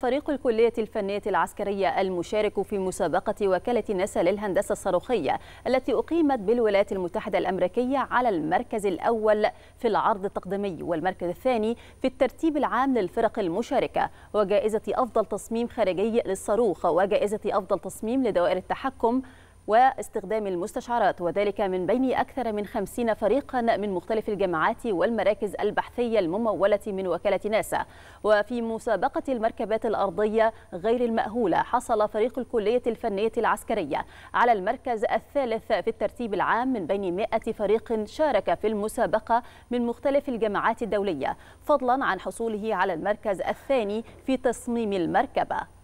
فريق الكلية الفنية العسكرية المشارك في مسابقة وكالة ناسا للهندسة الصاروخية التي أقيمت بالولايات المتحدة الأمريكية على المركز الأول في العرض التقديمي والمركز الثاني في الترتيب العام للفرق المشاركة، وجائزة أفضل تصميم خارجي للصاروخ وجائزة أفضل تصميم لدوائر التحكم واستخدام المستشعرات، وذلك من بين أكثر من 50 فريقا من مختلف الجامعات والمراكز البحثية الممولة من وكالة ناسا. وفي مسابقة المركبات الأرضية غير المأهولة حصل فريق الكلية الفنية العسكرية على المركز الثالث في الترتيب العام من بين 100 فريق شارك في المسابقة من مختلف الجامعات الدولية، فضلا عن حصوله على المركز الثاني في تصميم المركبة.